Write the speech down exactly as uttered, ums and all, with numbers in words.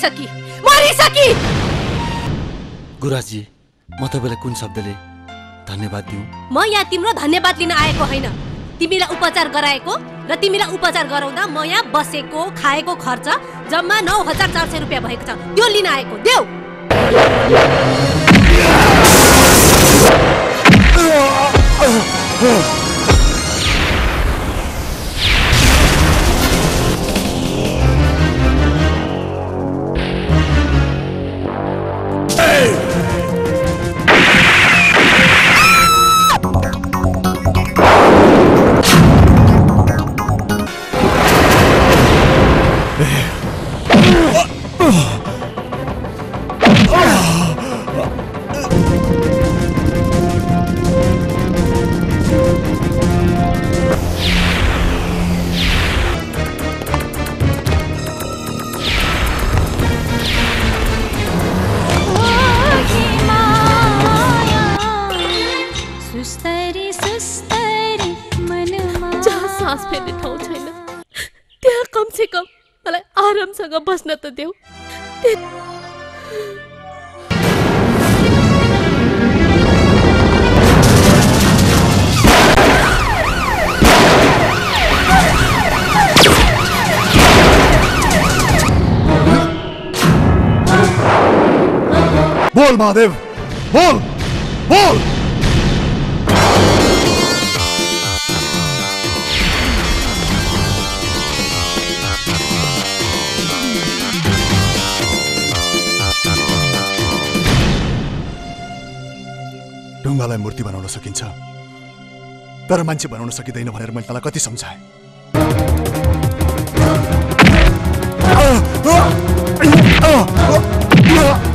सकी, मरी सकी। गुरुजी, म तपाईलाई कुन शब्दले धन्यवाद दिउँ? म यहाँ तिम्रो धन्यवाद लिन आएको हैन। तिमीलाई उपचार गराएको र तिमीलाई उपचार गराउँदा म यहाँ बसेको, खाएको खर्च जम्मा नौ हजार चार सय रुपैयाँ भएको छ। त्यो लिन आएको। देऊ। बस्न त देऊ। बोल महादेव, बोल बोल। ढुङ्गालाई मूर्ति बनाउन सकिन्छ तर मान्छे बनाउन सकिदैन भनेर मैले तँलाई कति सम्झाएँ।